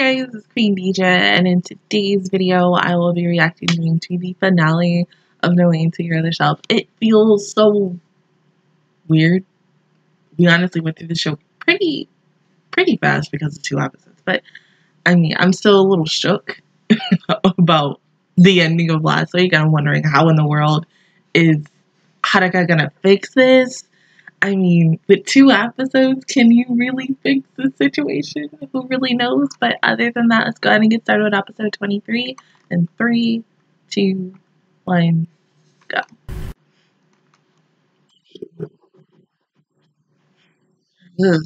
guys, it's Queen Deja, and in today's video, I will be reacting to the finale of Noein: To Your Other Self. It feels so weird. We honestly went through the show pretty fast because of two episodes, but I mean, I'm still a little shook about the ending of last week. I'm wondering how in the world is Haruka gonna fix this? I mean, with two episodes, can you really fix the situation? Who really knows? But other than that, let's go ahead and get started with episode 23. And 3, 2, 1, go. Ugh.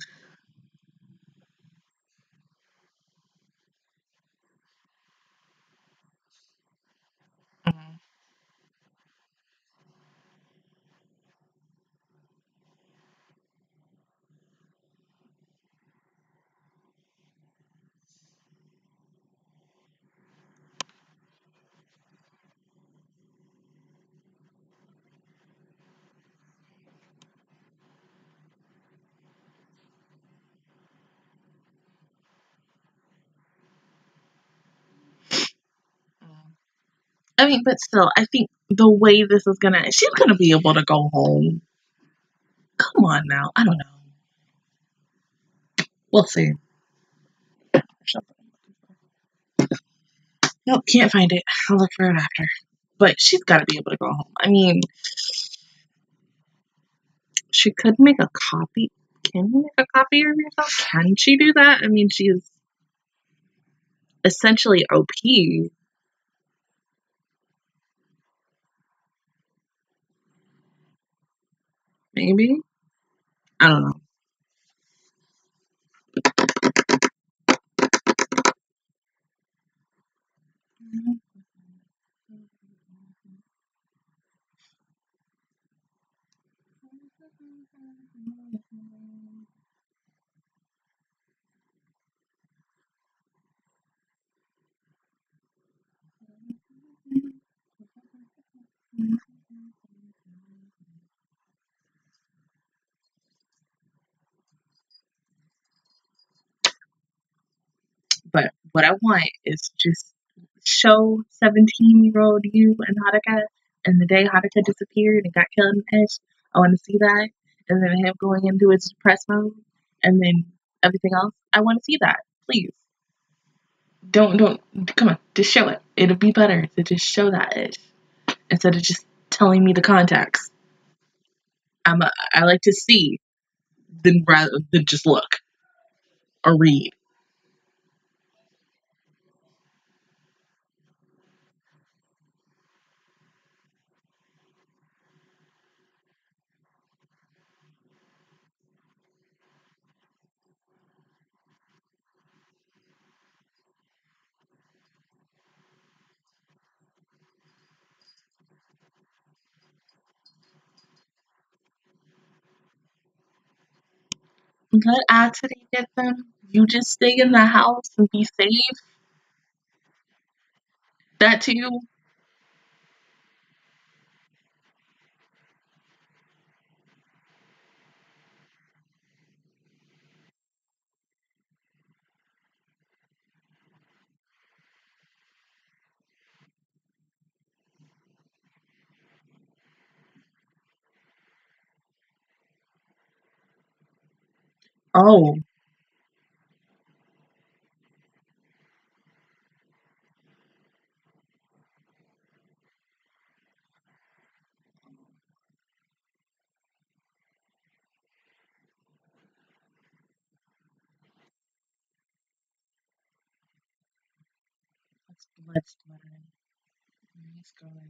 I mean, but still, I think the way this is gonna, she's gonna be able to go home. Come on now. I don't know. We'll see. Nope, can't find it. I'll look for it after. But she's gotta be able to go home. I mean, she could make a copy. Can you make a copy of yourself? Can she do that? I mean, she's essentially OP. Maybe? I don't know. But what I want is just show 17-year-old you and Haruka and the day Haruka disappeared and got killed in Ish. I want to see that. And then him going into his depressed mode. And then everything else. I want to see that. Please. Don't. Come on. Just show it. It'll be better to just show that Ish instead of just telling me the context. I like to see then rather than just look or read. Let accident get them. You just stay in the house and be safe. That too. Oh. That's blood splattering. Nice going.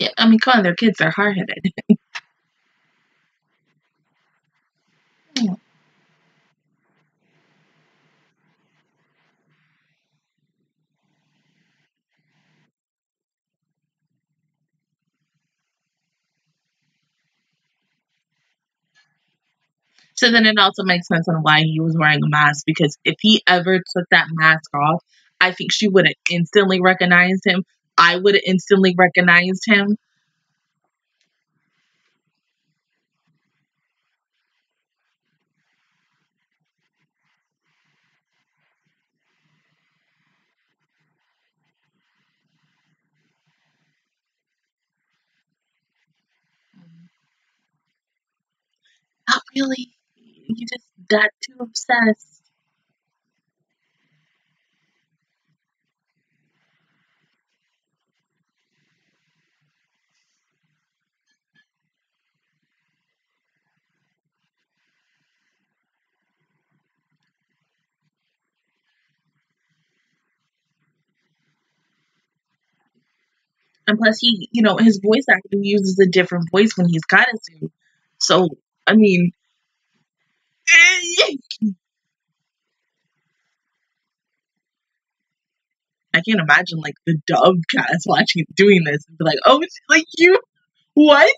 Yeah, I mean, come on, their kids are hard-headed. So then it also makes sense on why he was wearing a mask, because if he ever took that mask off, I think she would have instantly recognized him. I would have instantly recognized him. Not really. You just got too obsessed. And plus, he, you know, his voice actor uses a different voice when he's Karasu. So, I mean, I can't imagine, like, the dub cast watching doing this and be like, oh, it's like, you, what?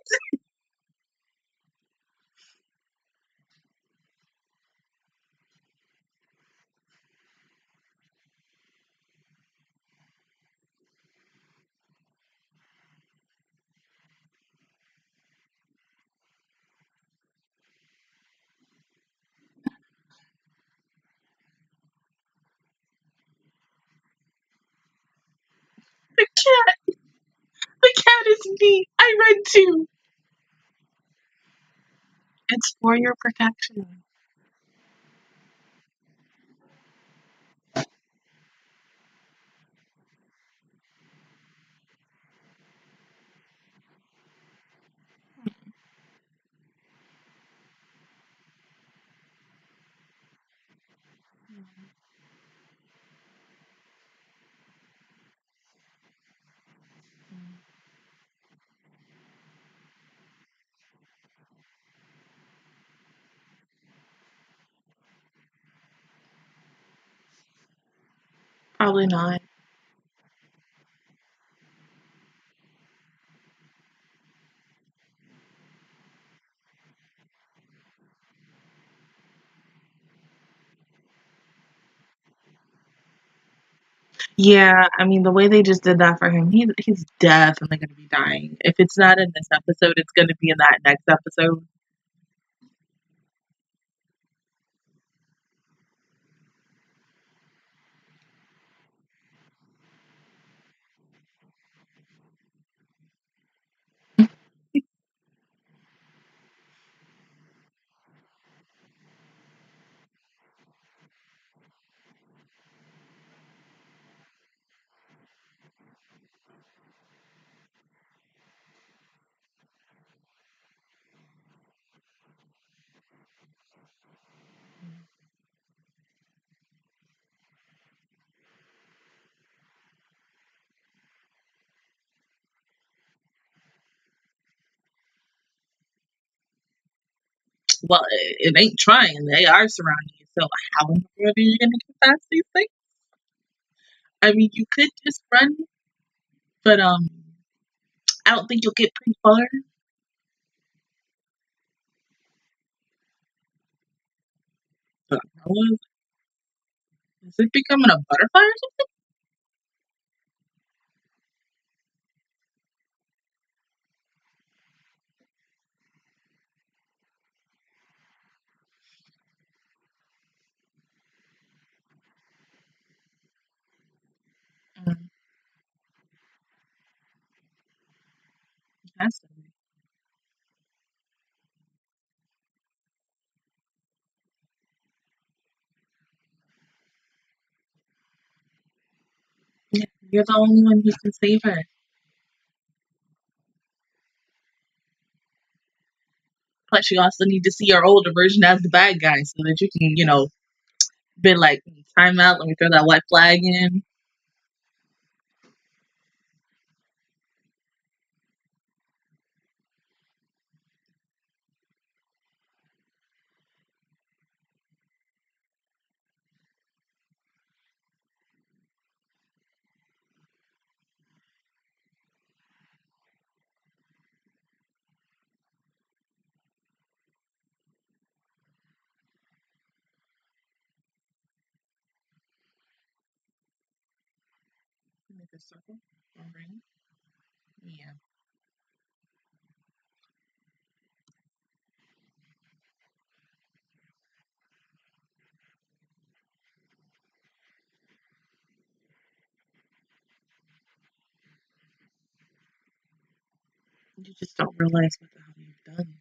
The cat is me. I run too. It's for your protection. Probably not. Yeah, I mean, the way they just did that for him, he's definitely going to be dying. If it's not in this episode, it's going to be in that next episode. Well, it ain't trying. They are surrounding you. So how in the world are you going to get past these things? I mean, you could just run, but I don't think you'll get pretty far. But how is it becoming a butterfly or something? That's yeah, you're the only one who can save her. Plus, you also need to see your older version as the bad guy so that you can, you know, be like, time out, let me throw that white flag in. make a circle or ring. Yeah. You just don't realize what the hell you've done.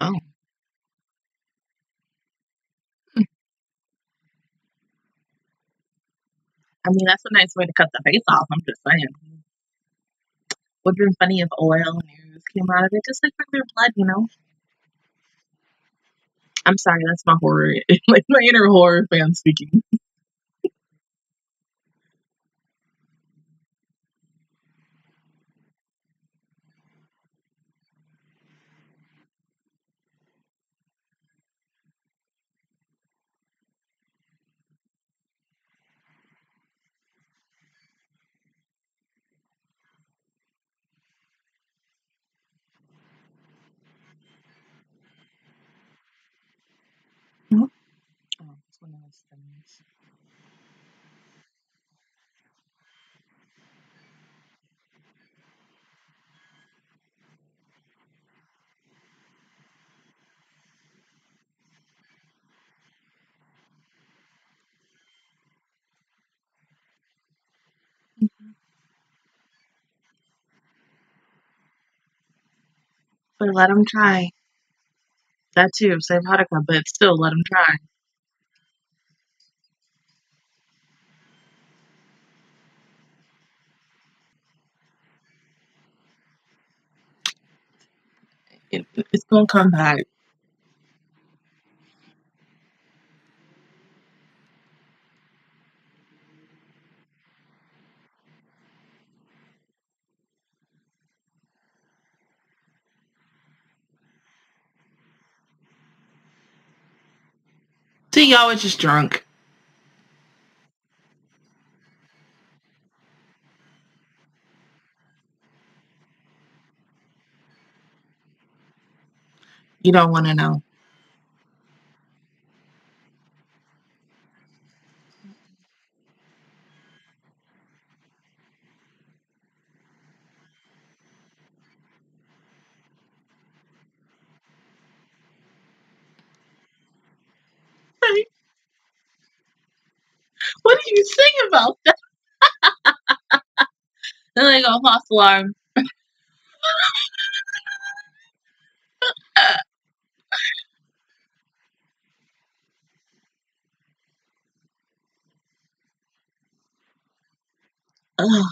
Oh. I mean, that's a nice way to cut the face off, I'm just saying. Would've been funny if oil and arrows came out of it, just like regular blood, you know? I'm sorry, that's my horror, like my inner horror fan speaking. One of those things. But let them try. That too, save Haruka, but still let them try. It's gonna come back. See, y'all was just drunk. You don't want to know. Hey. What do you sing about that? Then I go false alarm. Ugh.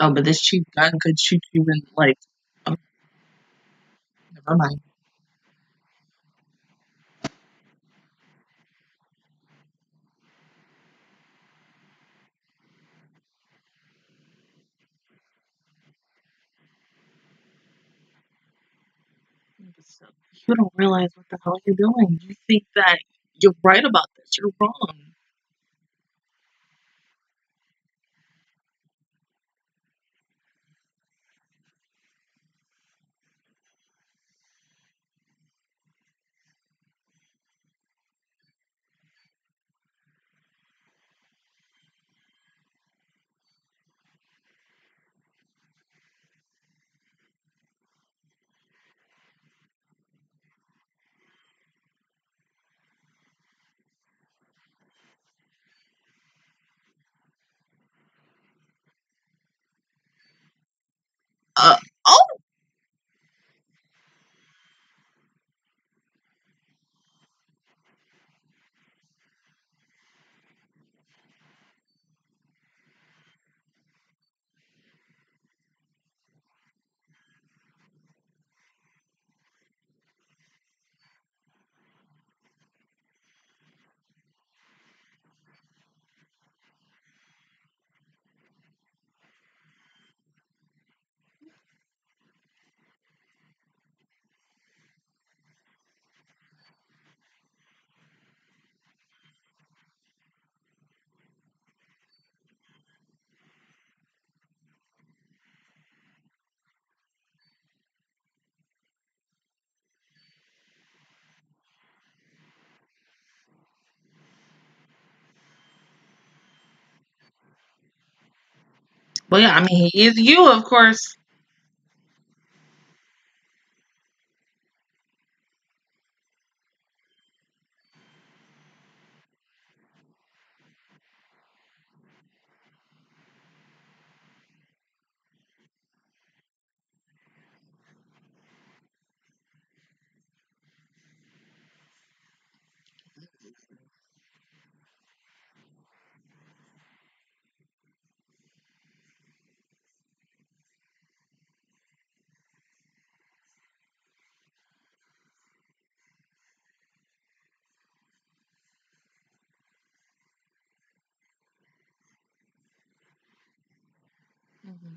Oh, but this cheap gun could shoot you in, like, oh, never mind. You don't realize what the hell you're doing. You think that you're right about this. You're wrong. Oh! Well, yeah, I mean, he is you, of course. Mm-hmm.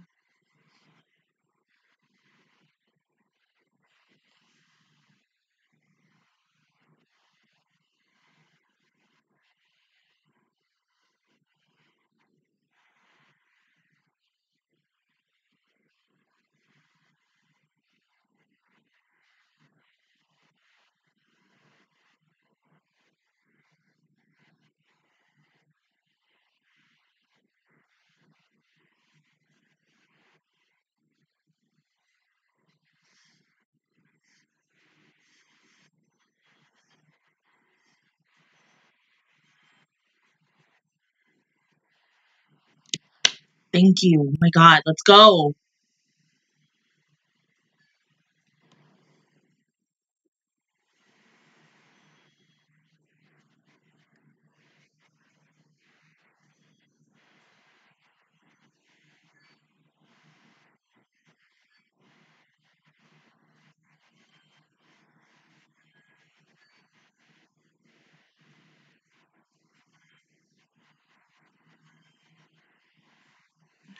Thank you. Oh my God, let's go.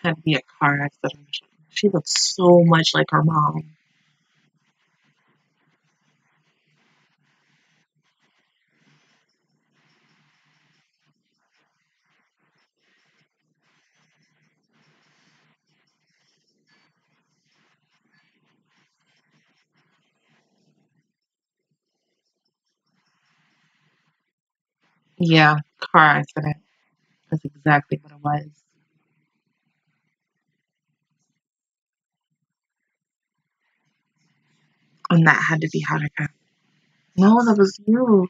Had to be a car accident. She looks so much like her mom. Yeah, car accident. That's exactly what it was. And that had to be Haruka. No, that was you.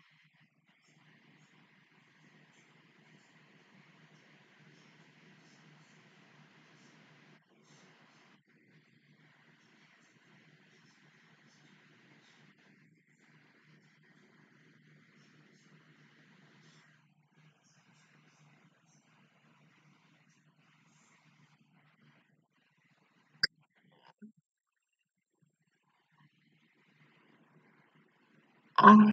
Oh,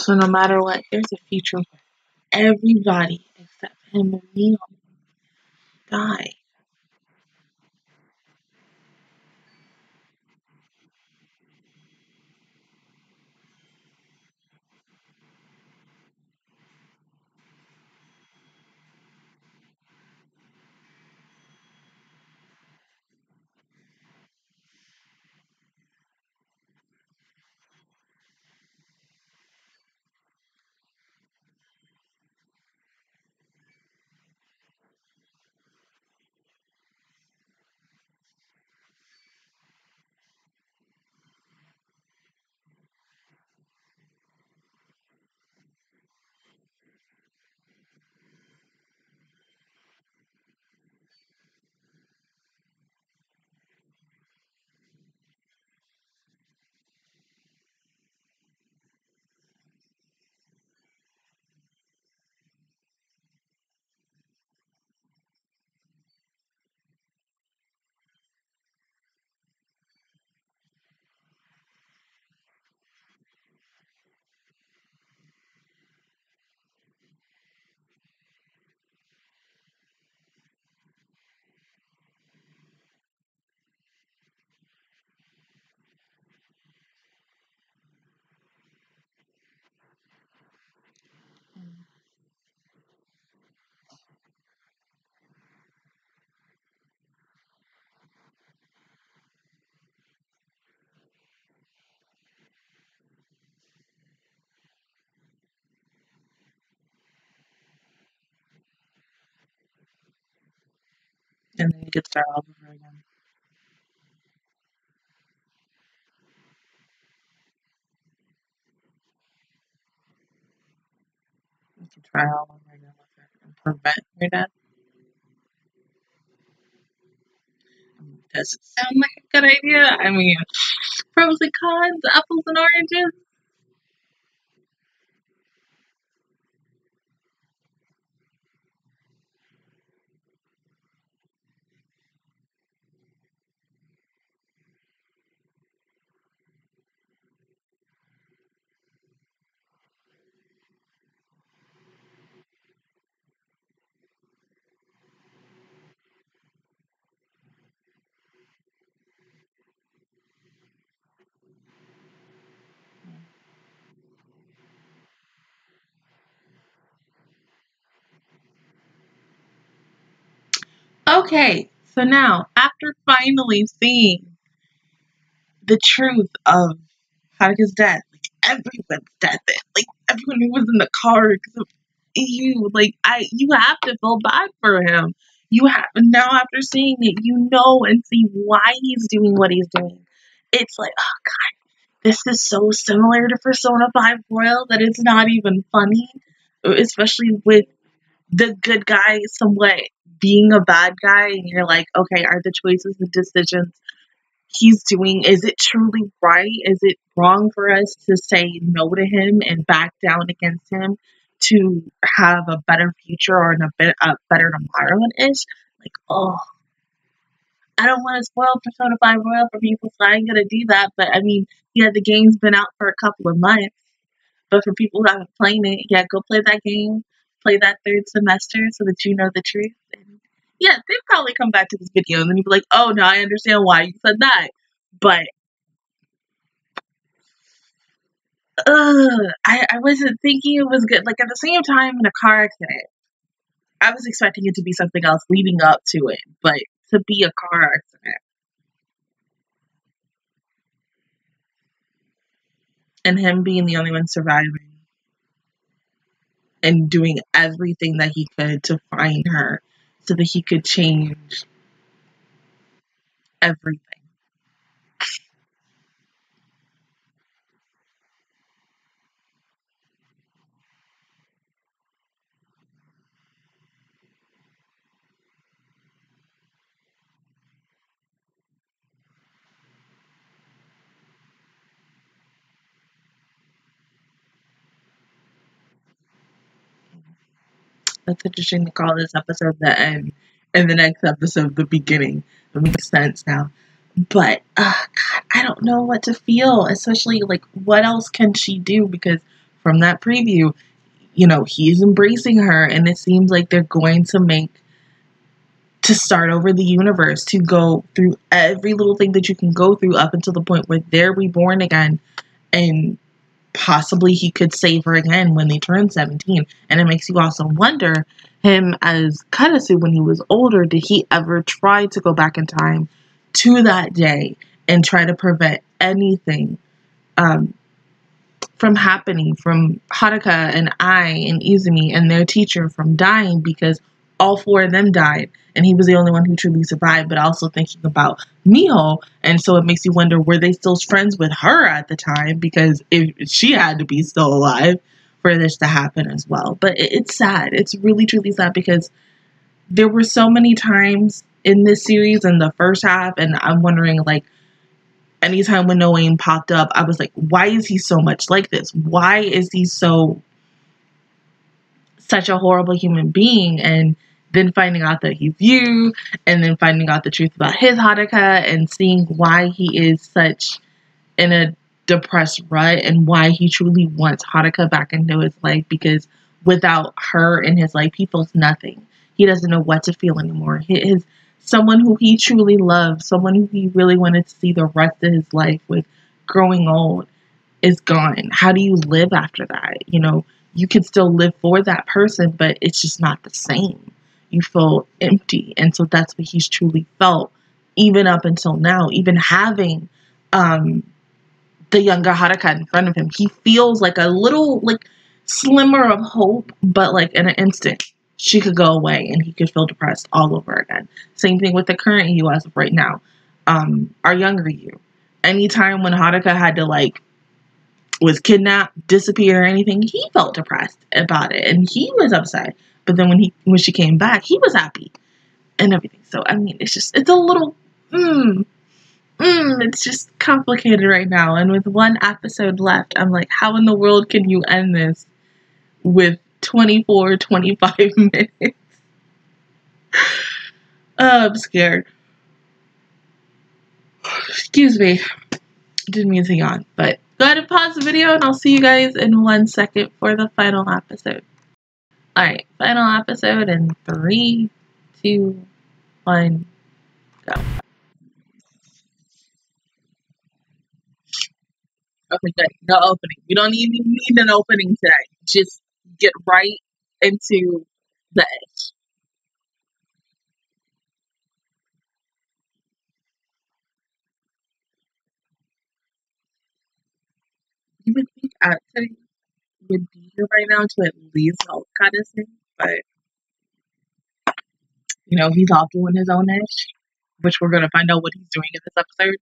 so no matter what, there's a future for everybody except him and Miho. Die. And then you could start all over again. You could try all over again with it and prevent your death. Does it sound like a good idea? I mean, pros and cons, apples and oranges. Okay, so now, after finally seeing the truth of Haruka's death, like everyone's death, like everyone who was in the car except you, like you have to feel bad for him. You have now after seeing it, you know and see why he's doing what he's doing. It's like, oh god, this is so similar to Persona 5 Royal that it's not even funny, especially with the good guy somewhat being a bad guy, and you're like, okay, are the choices and decisions he's doing, is it truly right? Is it wrong for us to say no to him and back down against him to have a better future or a better tomorrow? And ish, like, oh, I don't want to spoil Persona 5 Royal for people, so I ain't gonna do that. But I mean, yeah, the game's been out for a couple of months, but for people who haven't played it, yeah, go play that game. Play that third semester so that you know the truth. And yeah, they'd probably come back to this video and then you'd be like, oh no, I understand why you said that. But I wasn't thinking it was good. Like at the same time in a car accident, I was expecting it to be something else leading up to it, but to be a car accident. And him being the only one surviving. And doing everything that he could to find her so that he could change everything. That's interesting to call this episode the end and the next episode the beginning. It makes sense now. But, God, I don't know what to feel, especially, like, what else can she do? Because from that preview, you know, he's embracing her, and it seems like they're going to start over the universe, to go through every little thing that you can go through up until the point where they're reborn again, and possibly he could save her again when they turn 17. And it makes you also wonder, him as Karasu, when he was older, did he ever try to go back in time to that day and try to prevent anything from happening, from Haruka and I and Izumi and their teacher from dying, because all four of them died and he was the only one who truly survived. But also thinking about Miho, and so it makes you wonder, were they still friends with her at the time? Because if she had to be still alive for this to happen as well. But it's sad. It's really truly sad, because there were so many times in this series in the first half, and I'm wondering, like, anytime when Noein popped up, I was like, why is he so much like this? Why is he such a horrible human being? And then finding out that he's you, and then finding out the truth about his Haruka, and seeing why he is such in a depressed rut, and why he truly wants Haruka back into his life, because without her in his life, he feels nothing. He doesn't know what to feel anymore. His someone who he truly loved, someone who he really wanted to see the rest of his life with, growing old, is gone. How do you live after that? You know, you can still live for that person, but it's just not the same. You feel empty. And so that's what he's truly felt, even up until now, even having the younger Haruka in front of him. He feels like a little, like, slimmer of hope, but, like, in an instant, she could go away and he could feel depressed all over again. Same thing with the current you as of right now, our younger you. Anytime when Haruka had to, like, was kidnapped, disappear, or anything, he felt depressed about it and he was upset. But then when she came back, he was happy and everything. So, I mean, it's a little, it's just complicated right now. And with one episode left, I'm like, how in the world can you end this with 25 minutes? Oh, I'm scared. Excuse me. Didn't mean to yawn, but go ahead and pause the video and I'll see you guys in 1 second for the final episode. Alright, final episode in 3, 2, 1, go. Okay, good. No opening. You don't even need an opening today. Just get right into the edge. You would think Atsuri would be here right now to at least help Karasu, but you know, he's off doing his own edge, which we're gonna find out what he's doing in this episode.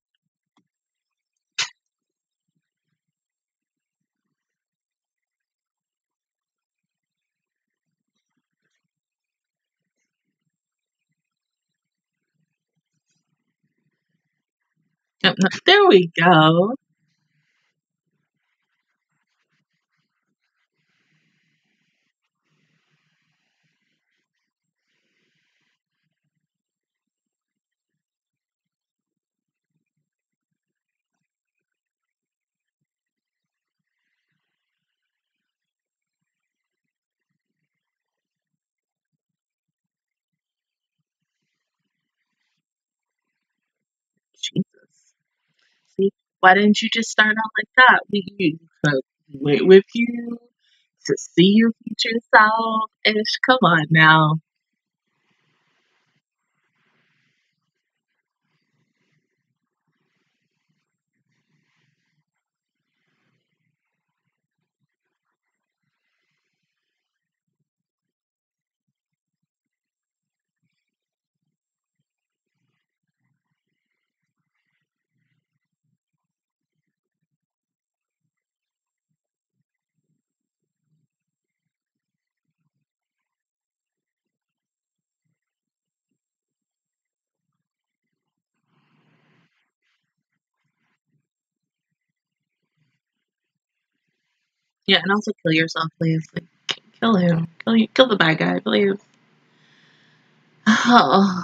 There we go. Why didn't you just start out like that? You could wait with you to see your future self. Ish, come on now. Yeah, and also kill yourself, please. Like, Kill him. Kill the bad guy, please. Oh.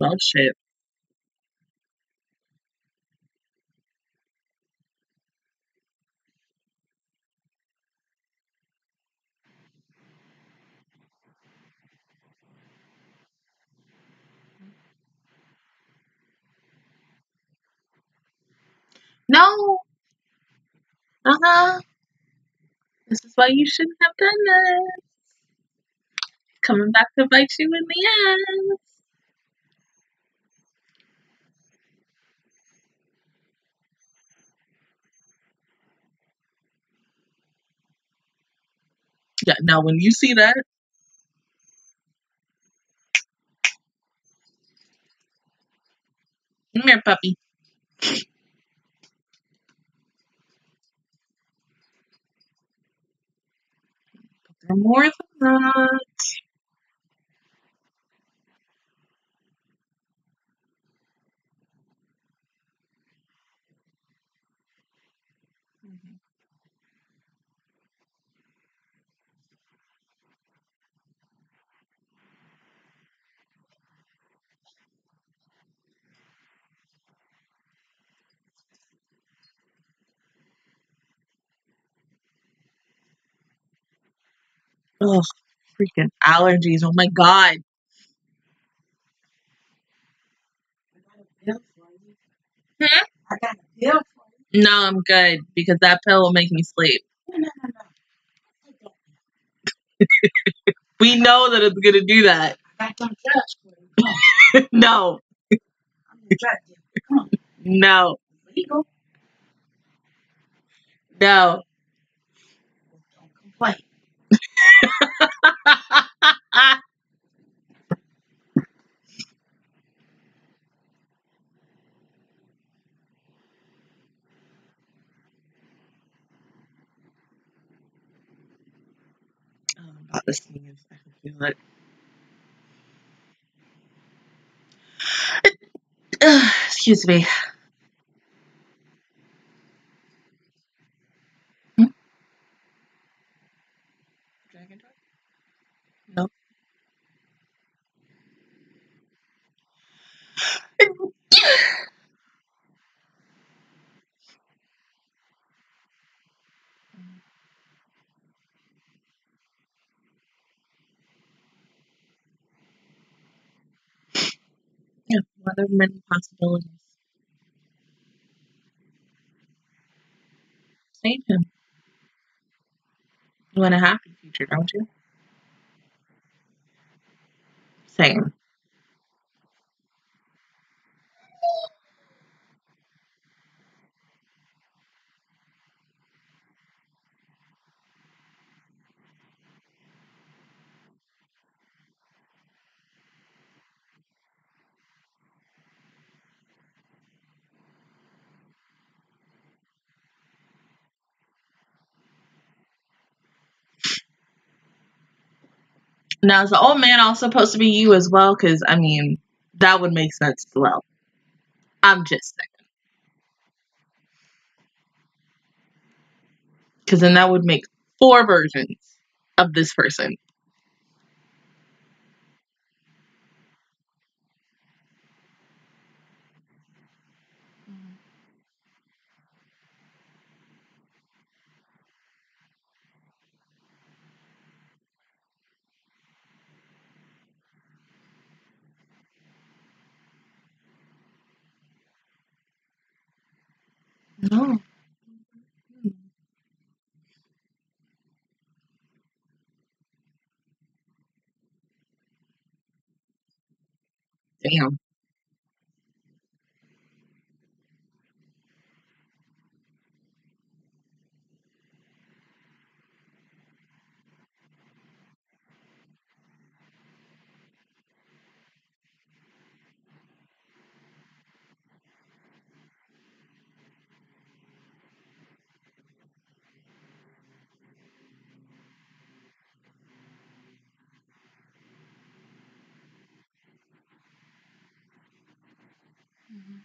Well, shit. No. This is why you shouldn't have done this. Coming back to bite you in the ass. Yeah, now when you see that, come here, puppy. They're more than that. Ugh, freaking allergies. Oh my god. I got a pill for you. No, I'm good because that pill will make me sleep. No. We know that it's gonna do that. I don't judge for you. No. I'm gonna judge you. Come on. No. Legal. No. Don't complain. About this thing is, I can feel it. Excuse me. Yeah, one of many possibilities. Save him. You want a happy future, don't you? Same. Now, is the old man also supposed to be you as well? Because, I mean, that would make sense as well. I'm just saying. Because then that would make 4 versions of this person. No. Damn. Mhm.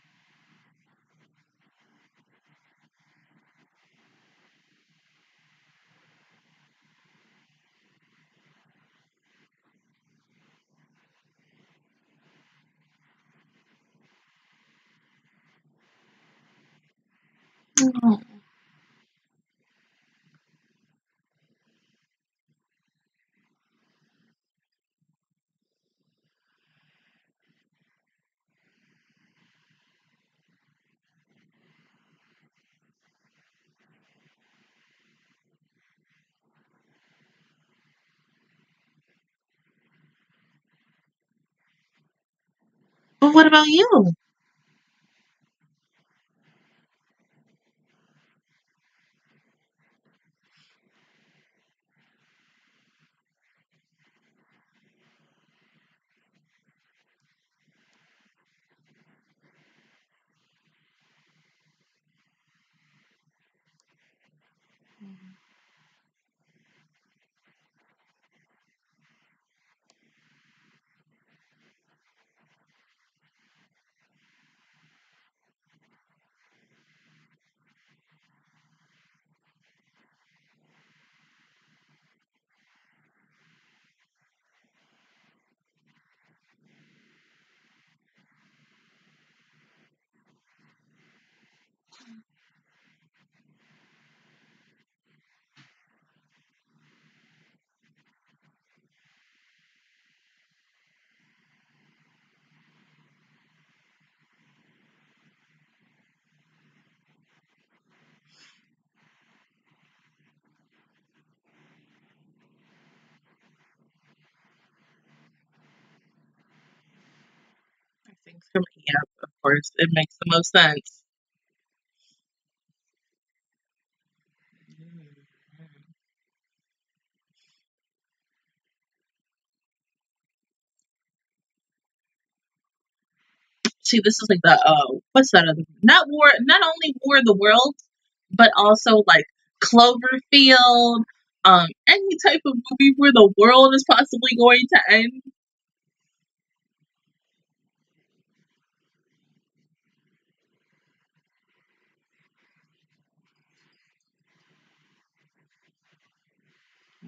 Oh, well, what about you? Mhm. I think so. Yeah, of course, it makes the most sense. Mhm. See, this is like the what's that other? Not War, not only War of the Worlds, but also like Cloverfield, any type of movie where the world is possibly going to end.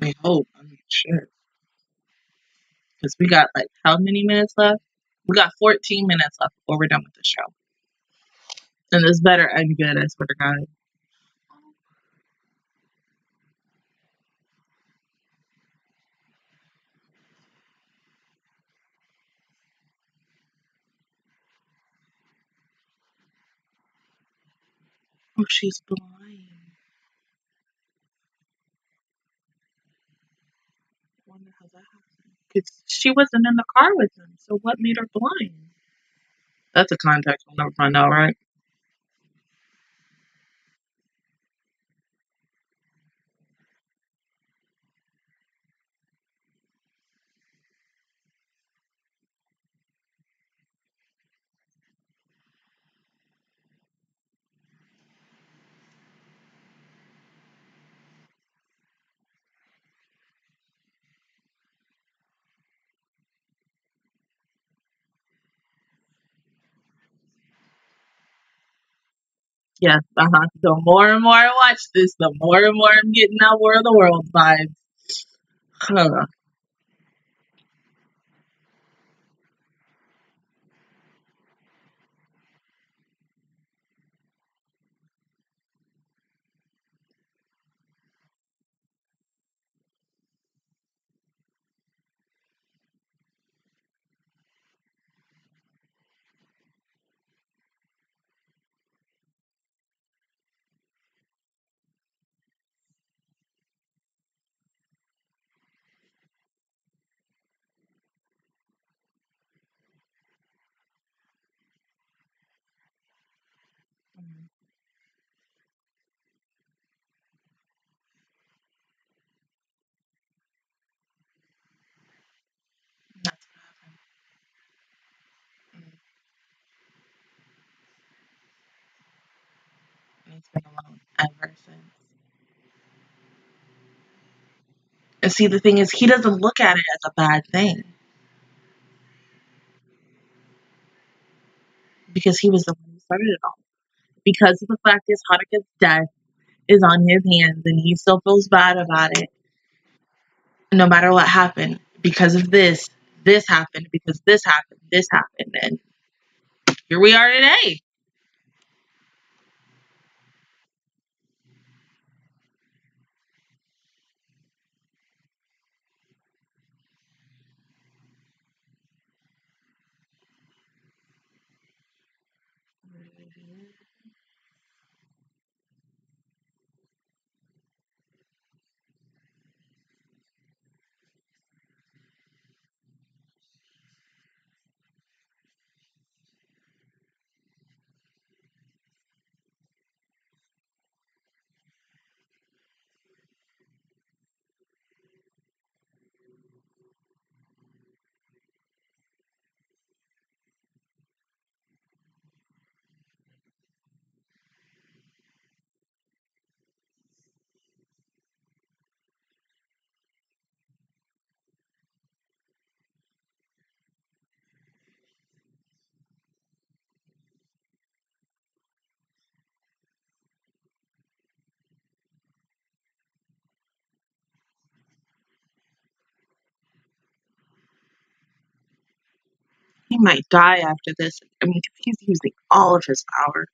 I hope. I'm sure because we got like how many minutes left? We got 14 minutes left before we're done with the show, and this better end good. I swear to God. Oh, she's blind. Wonder how that happened. 'Cause she wasn't in the car with him, so what made her blind? That's a context we'll never find out, right? Yes, The more and more I watch this, the more and more I'm getting that War of the World vibe. Huh. Mhm. That's what happened. Mhm. And it's been alone ever since. And see, the thing is, he doesn't look at it as a bad thing because he was the one who started it all. Because of the fact is Haruka's death is on his hands and he still feels bad about it. No matter what happened, because of this, this happened, because this happened, and here we are today. He might die after this. I mean, he's using all of his power.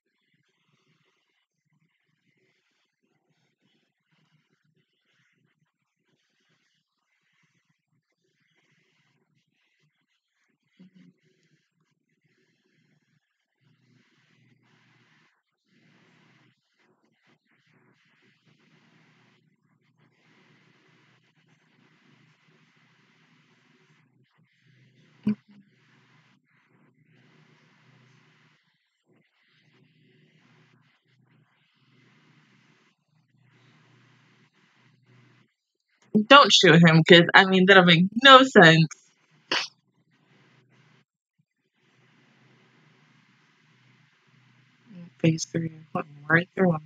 Don't shoot him, because, I mean, that'll make no sense. Phase 3, put him right through him.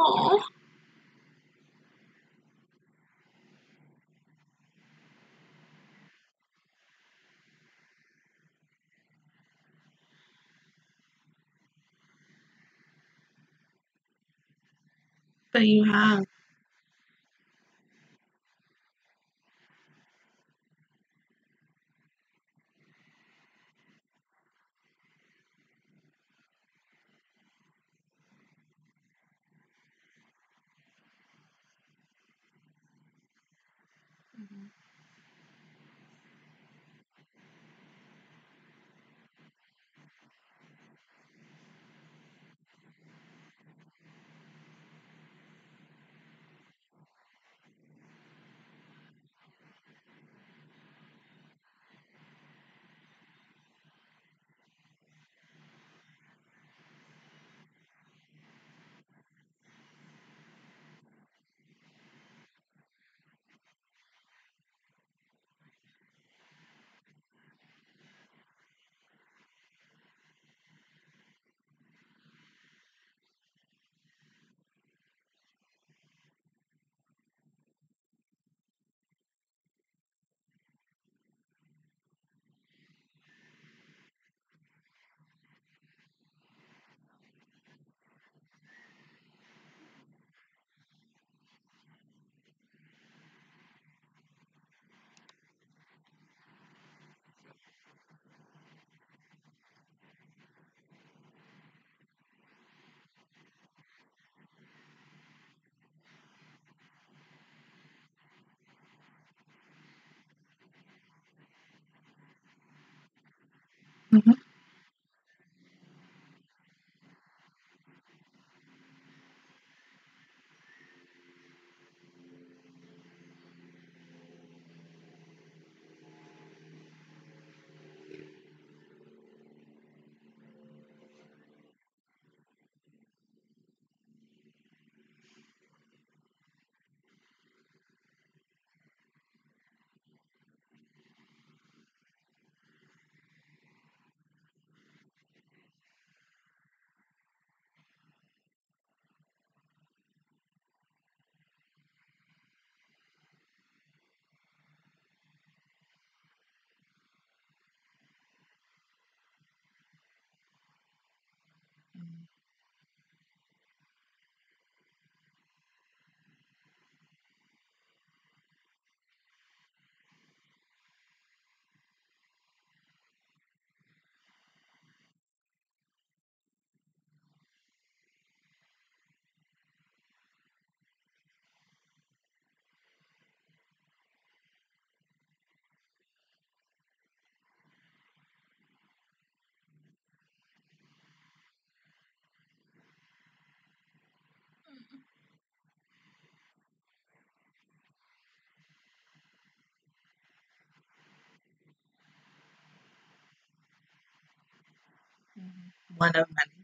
Oh. But you have. hmm One of many.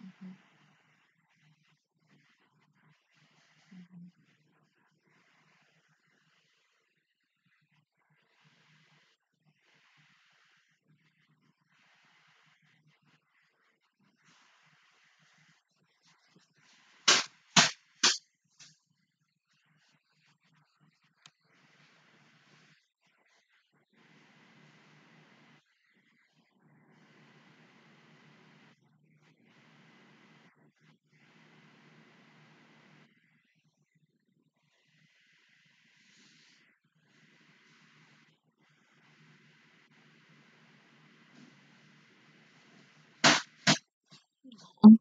Mhm, mhm. Mhm.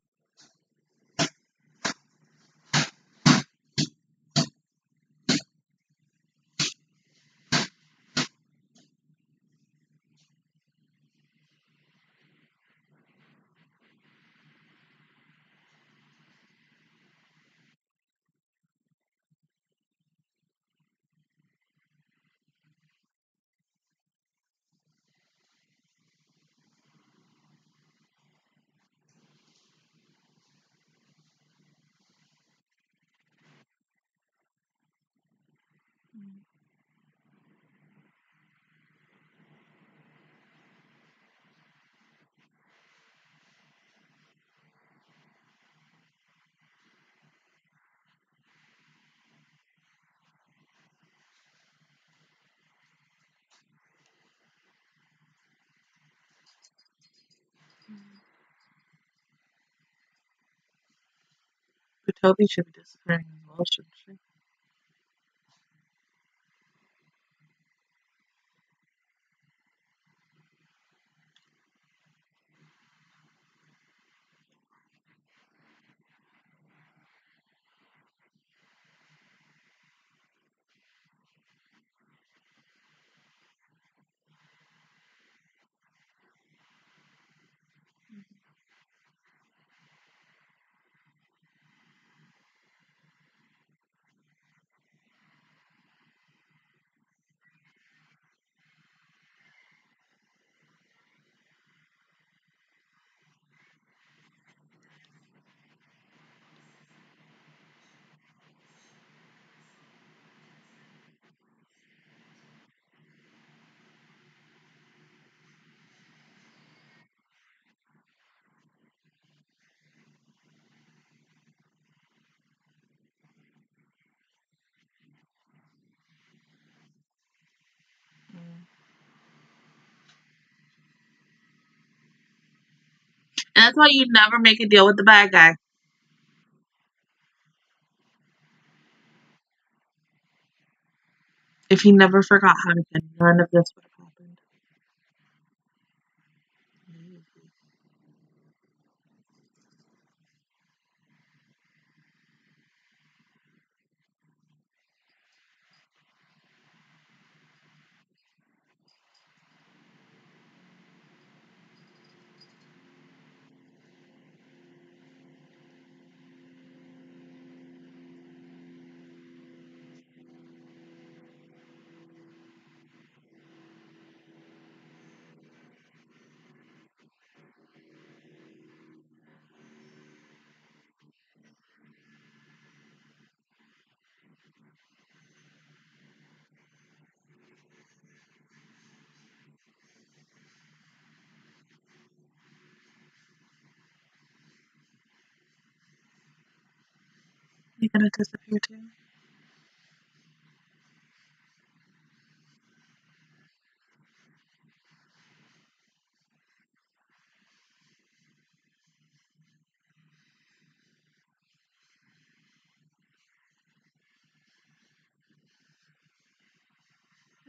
Mm. Mm. Kotobi should be disappearing as well, shouldn't she? Mm. And that's why you never make a deal with the bad guy. If he never forgot Hanukkah, none of this would have happened. Mm. You're gonna disappear too.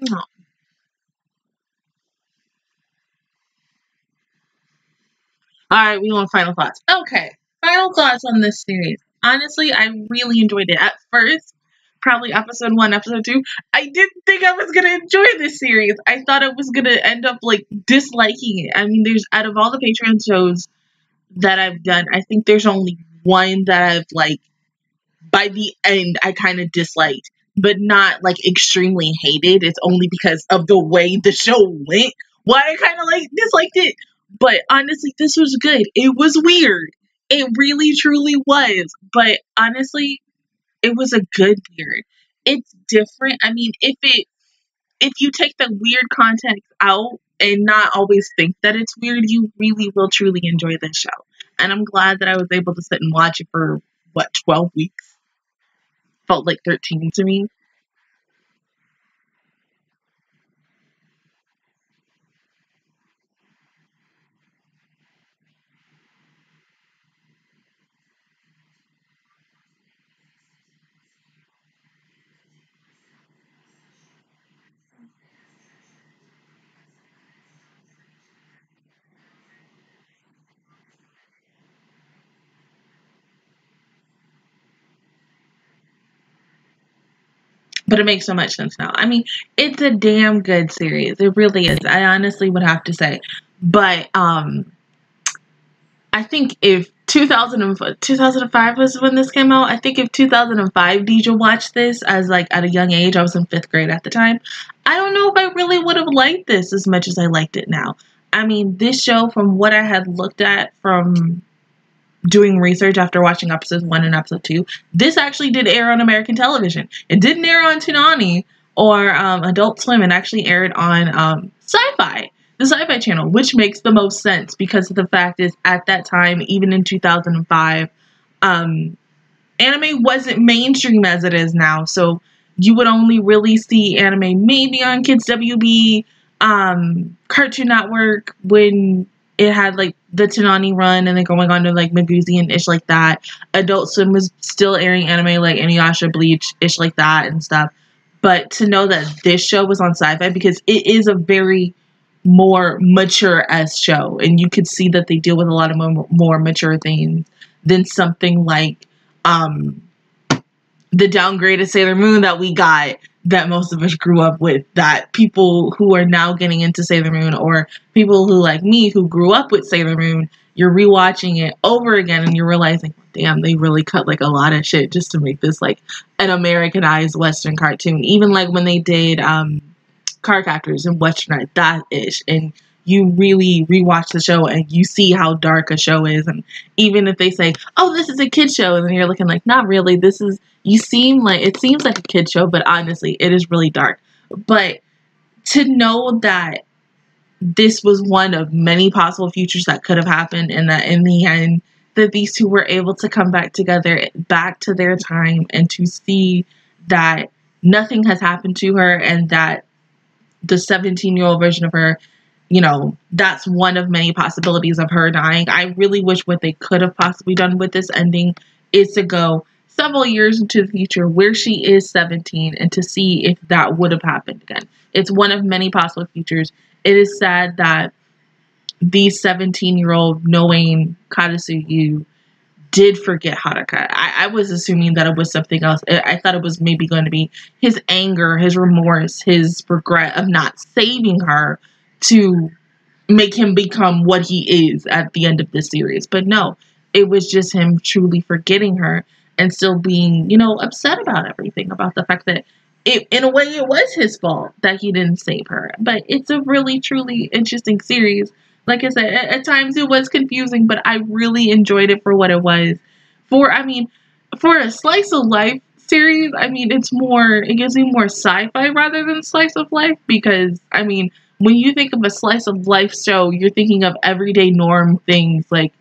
No. Alright, we want final thoughts. Okay, final thoughts on this series. Honestly, I really enjoyed it. At first, probably episode 1, episode 2, I didn't think I was going to enjoy this series. I thought I was going to end up, like, disliking it. I mean, there's, out of all the Patreon shows that I've done, I think there's only one that I've, like, by the end, I kind of disliked. But not, like, extremely hated. It's only because of the way the show went why I kind of, like, disliked it. But honestly, this was good. It was weird. It really, truly was. But honestly, it was a good weird. It's different. I mean, if you take the weird context out and not always think that it's weird, you really will truly enjoy this show. And I'm glad that I was able to sit and watch it for, what, 12 weeks? Felt like 13 to me. But it makes so much sense now. I mean, it's a damn good series. It really is. I honestly would have to say. But I think if 2005 was when this came out, I think if 2005 Deja watched this as, like, at a young age, I was in 5th grade at the time, I don't know if I really would have liked this as much as I liked it now. I mean, this show, from what I had looked at from doing research after watching episodes 1 and episode 2, this actually did air on American television. It didn't air on Toonami or Adult Swim. It actually aired on Sci Fi, the Sci Fi channel, which makes the most sense because of the fact is at that time, even in 2005, anime wasn't mainstream as it is now. So you would only really see anime maybe on Kids WB, Cartoon Network when it had, like, the Toonami run and then going on to, like, Maguzi and ish like that. Adult Swim was still airing anime like Inuyasha, Bleach, ish like that and stuff. But to know that this show was on Sci-Fi, because it is a very more mature-esque show. And you could see that they deal with a lot of more mature things than something like the downgraded Sailor Moon that we got, that most of us grew up with, that people who are now getting into Sailor Moon or people who, like me, who grew up with Sailor Moon, you're rewatching it over again and you're realizing, damn, they really cut, like, a lot of shit just to make this, like, an Americanized Western cartoon. Even, like, when they did Card Captors and Westernized that-ish, and you really rewatch the show and you see how dark a show is. And even if they say, oh, this is a kid show, and you're looking like, not really, this is, you seem like, it seems like a kid show, but honestly, it is really dark. But to know that this was one of many possible futures that could have happened, and that in the end, that these two were able to come back together, back to their time, and to see that nothing has happened to her, and that the 17-year-old version of her, you know, that's one of many possibilities of her dying. I really wish what they could have possibly done with this ending is to go several years into the future where she is 17 and to see if that would have happened again. It's one of many possible futures. It is sad that the 17-year-old Noein Karasu did forget Haruka. I was assuming that it was something else. I thought it was maybe going to be his anger, his remorse, his regret of not saving her, to make him become what he is at the end of this series. But no, it was just him truly forgetting her and still being, you know, upset about everything, about the fact that it, in a way, it was his fault that he didn't save her. But it's a really, truly interesting series. Like I said, at times it was confusing, but I really enjoyed it for what it was. For a slice of life series, I mean, it gives me more sci-fi rather than slice of life, because, I mean, when you think of a slice of life show, you're thinking of everyday norm things like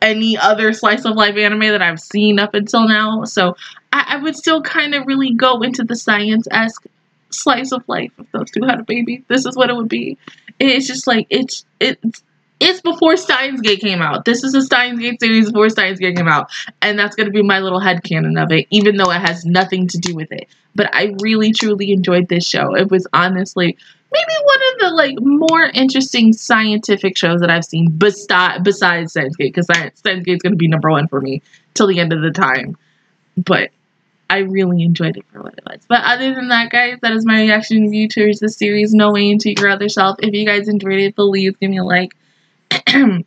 any other slice of life anime that I've seen up until now. So I would still kind of really go into the science-esque slice of life if those two had a baby. This is what it would be. It's just like, it's before Steins Gate came out. This is a Steins Gate series before Steins Gate came out. And that's going to be my little headcanon of it, even though it has nothing to do with it. But I really, truly enjoyed this show. It was honestly maybe one of the like more interesting scientific shows that I've seen besides Steins Gate, because Steins Gate's going to be number one for me till the end of the time. But I really enjoyed it for what it was. But other than that, guys, that is my reaction review towards the series Noein: To Your Other Self. If you guys enjoyed it, please give me a like. It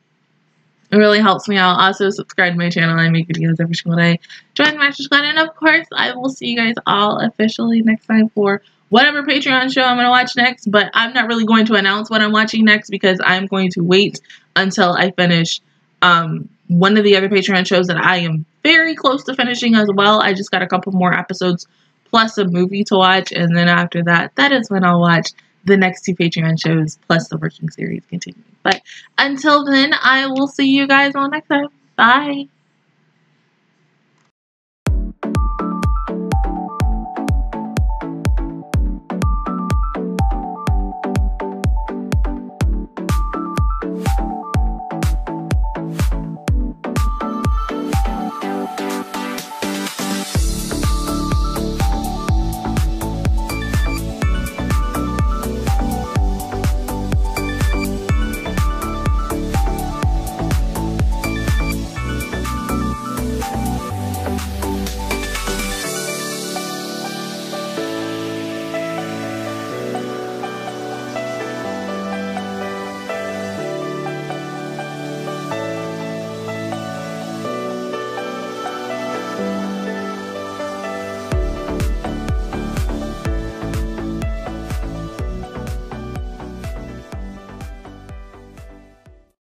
really helps me out. Also, subscribe to my channel. I make videos every single day. Join the Master Squad. And of course, I will see you guys all officially next time for whatever Patreon show I'm going to watch next. But I'm not really going to announce what I'm watching next because I'm going to wait until I finish one of the other Patreon shows that I am very close to finishing as well. I just got a couple more episodes plus a movie to watch. And then after that, that is when I'll watch the next two Patreon shows plus the working series continue. But until then, I will see you guys all next time. Bye.